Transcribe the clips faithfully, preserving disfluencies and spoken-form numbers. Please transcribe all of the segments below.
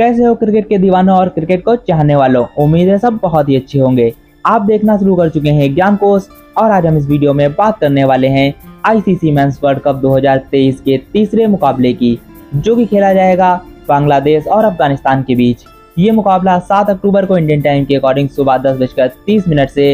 कैसे हो क्रिकेट के दीवानों और क्रिकेट को चाहने वालों, उम्मीद है सब बहुत ही अच्छे होंगे। आप देखना शुरू कर चुके हैं ज्ञान कोश और आज हम इस वीडियो में बात करने वाले हैं आईसीसी मेंस वर्ल्ड कप दो हज़ार तेईस के तीसरे मुकाबले की, जो कि खेला जाएगा बांग्लादेश और अफगानिस्तान के बीच। ये मुकाबला सात अक्टूबर को इंडियन टाइम के अकॉर्डिंग सुबह दस बजकर तीस मिनट से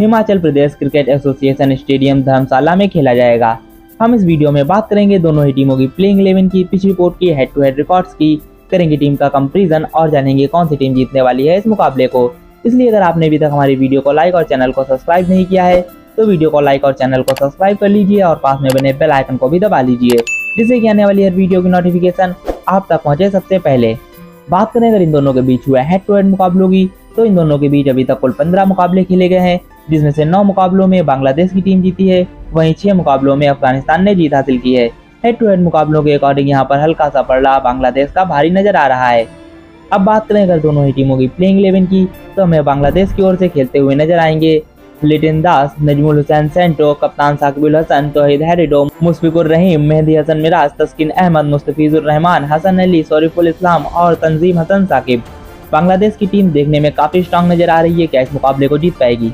Himachal Pradesh cricket association stadium Dharamshala में खेला जाएगा। हम इस वीडियो में बात करेंगे दोनों ही टीमों की प्लेइंग इलेवन की, पिच रिपोर्ट की, हेड टू हेड रिकॉर्ड्स की, करेंगे टीम का कंपैरिजन और जानेंगे कौन सी टीम जीतने वाली है इस मुकाबले को। इसलिए अगर आपने अभी तक हमारी वीडियो को लाइक और चैनल को सब्सक्राइब नहीं किया है तो वीडियो को लाइक और चैनल को सब्सक्राइब कर लीजिए और पास में बने बेल आइकन को भी दबा लीजिए, जिससे कि आने वाली हर वीडियो की नोटिफिकेशन आप तक पहुँचे सबसे पहले। बात करें अगर इन दोनों के बीच हुए हेड टू हेड मुकाबलों की, तो इन दोनों के बीच अभी तक कुल पंद्रह मुकाबले खेले गए हैं, जिसमें से नौ मुकाबलों में बांग्लादेश की टीम जीती है, वहीं छह मुकाबलों में अफगानिस्तान ने जीत हासिल की है। हेड टू हेड मुकाबलों के अकॉर्डिंग यहां पर हल्का सा पड़ला बांग्लादेश का भारी नजर आ रहा है। अब बात करें अगर दोनों ही टीमों की प्लेइंग इलेवन की, तो हमें बांग्लादेश की ओर से खेलते हुए नजर आएंगे लिटन दास, नजमुल हुसैन सेंटो, कप्तान साकिबुल हसन, तौहीद हरिडो, मुशफिकुर रहीम, मेहदी हसन मिराज, तस्किन अहमद, मुस्तफिजुर रहमान, हसन अली, शोरिफुल इस्लाम और तंजीम हसन साकिब। बांग्लादेश की टीम देखने में काफ़ी स्ट्रांग नजर आ रही है, क्या इस मुकाबले को जीत पाएगी?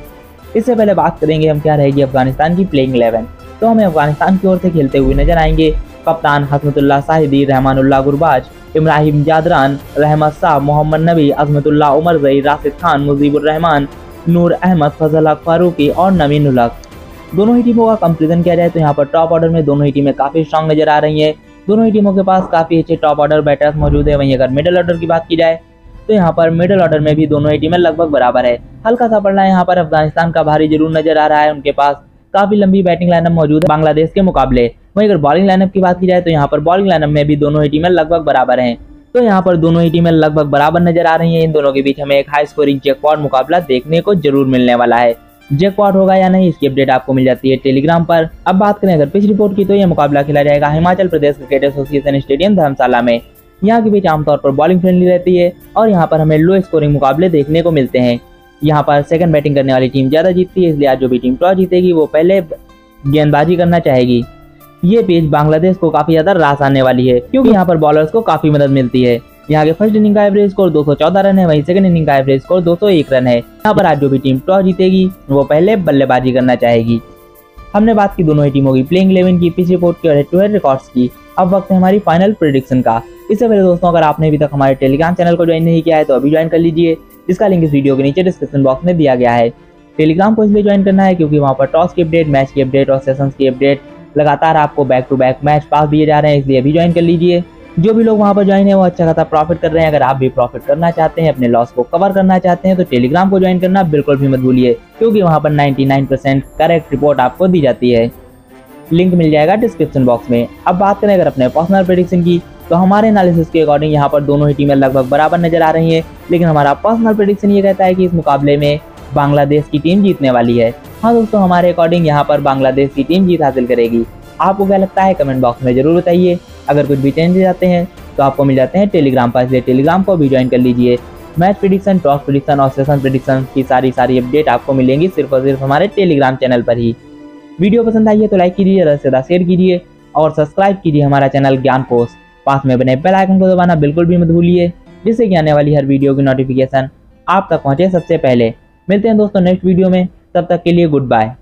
इससे पहले बात करेंगे हम क्या रहेगी अफगानिस्तान की प्लेइंग इलेवन, तो हमें अफगानिस्तान की ओर से खेलते हुए नजर आएंगे कप्तान हसमतुल्लाह शाहिदी, रहमानुल्लाह गुरबाज, इब्राहिम जादरान, रहमत शाह, मोहम्मद नबी, अजमतुल्लाह ओमरजई, राशिद खान, मुजीब उर रहमान, नूर अहमद, फजलहक फारूकी और नवीन उल हक। दोनों ही टीमों का कंपैरिजन किया जाए तो यहाँ पर टॉप ऑर्डर में दोनों ही टीमें काफ़ी स्ट्रांग नजर आ रही हैं। दोनों ही टीमों के पास काफ़ी अच्छे टॉप ऑर्डर बैटर्स मौजूद है। वहीं अगर मिडिल ऑर्डर की बात की जाए तो यहाँ पर मिडिल ऑर्डर में भी दोनों ही टीमें लगभग बराबर है। हल्का सा पड़ना यहाँ पर अफगानिस्तान का भारी जरूर नजर आ रहा है, उनके पास काफी लंबी बैटिंग लाइनअप मौजूद है बांग्लादेश के मुकाबले। वहीं अगर बॉलिंग लाइनअप की बात की जाए तो यहाँ पर बॉलिंग लाइनअप में भी दोनों ही टीमें लगभग बराबर हैं। तो यहाँ पर दोनों ही टीमें लगभग बराबर नजर आ रही हैं। इन दोनों के बीच हमें एक हाई स्कोरिंग जैकपॉट मुकाबला देखने को जरूर मिलने वाला है। जैकपॉट होगा या नहीं इसकी अपडेट आपको मिल जाती है टेलीग्राम पर। अब बात करें अगर पिच रिपोर्ट की, तो यह मुकाबला खेला जाएगा Himachal Pradesh cricket association stadium Dharamshala में। यहाँ के बीच आमतौर पर बॉलिंग फ्रेंडली रहती है और यहाँ पर हमें लो स्कोरिंग मुकाबले देखने को मिलते हैं। यहाँ पर सेकंड बैटिंग करने वाली टीम ज़्यादा जीतती है, इसलिए आज जो भी टीम टॉस जीतेगी वो पहले गेंदबाजी करना चाहेगी। ये पिच बांग्लादेश को काफ़ी ज़्यादा रास आने वाली है, क्योंकि यहाँ पर बॉलर्स को काफ़ी मदद मिलती है। यहाँ के फर्स्ट इनिंग का एवरेज स्कोर दो सौ चौदह रन है, वहीं सेकंड इनिंग का एवरेज स्कोर दो सौ एक रन है। यहाँ पर आज जो भी टीम टॉस जीतेगी वो पहले बल्लेबाजी करना चाहेगी। हमने बात की दोनों ही टीमों की प्लेइंग इलेवन की, पिच रिपोर्ट की और हेड टू हेड रिकॉर्ड्स की। अब वक्त है हमारी फाइनल प्रेडिक्शन का। इससे पहले दोस्तों अगर आपने अभी तक हमारे टेलीग्राम चैनल को ज्वाइन नहीं किया है तो अभी ज्वाइन कर लीजिए, इसका लिंक इस वीडियो के नीचे डिस्क्रिप्शन बॉक्स में दिया गया है। टेलीग्राम को इसलिए ज्वाइन करना है क्योंकि वहाँ पर टॉस की अपडेट, मैच की अपडेट और सेशंस की अपडेट लगातार आपको बैक टू बैक मैच पास दिए जा रहे हैं, इसलिए अभी ज्वाइन कर लीजिए। जो भी लोग वहाँ पर ज्वाइन है वो अच्छा खासा प्रॉफिट कर रहे हैं। अगर आप भी प्रॉफिट करना चाहते हैं, अपने लॉस को कवर करना चाहते हैं तो टेलीग्राम को ज्वाइन करना बिल्कुल भी मत भूलिए, क्योंकि वहाँ पर ninety nine percent correct report आपको दी जाती है। लिंक मिल जाएगा डिस्क्रिप्शन बॉक्स में। अब बात करें अगर अपने पर्सनल प्रेडिक्शन की, तो हमारे एनालिसिस के अकॉर्डिंग यहाँ पर दोनों ही टीमें लगभग बराबर नजर आ रही हैं, लेकिन हमारा पर्सनल प्रेडिक्शन ये कहता है कि इस मुकाबले में बांग्लादेश की टीम जीतने वाली है। हाँ दोस्तों, हमारे अकॉर्डिंग यहाँ पर बांग्लादेश की टीम जीत हासिल करेगी। आपको क्या लगता है कमेंट बॉक्स में जरूर बताइए। अगर कुछ भी चेंजेस आते हैं तो आपको मिल जाते हैं टेलीग्राम पर, इसलिए टेलीग्राम को भी ज्वाइन कर लीजिए। मैच प्रेडिक्शन, टॉस प्रेडिक्शन और सेशन प्रेडिक्शन की सारी सारी अपडेट आपको मिलेंगी सिर्फ और सिर्फ हमारे टेलीग्राम चैनल पर ही। वीडियो पसंद आई है तो लाइक कीजिए, ज़्यादा से ज़्यादा शेयर कीजिए और सब्सक्राइब कीजिए हमारा चैनल ज्ञान कोश। पास में बने बेल आइकन को दबाना बिल्कुल भी मत भूलिए, जिससे कि आने वाली हर वीडियो की नोटिफिकेशन आप तक पहुंचे सबसे पहले। मिलते हैं दोस्तों नेक्स्ट वीडियो में, तब तक के लिए गुड बाय।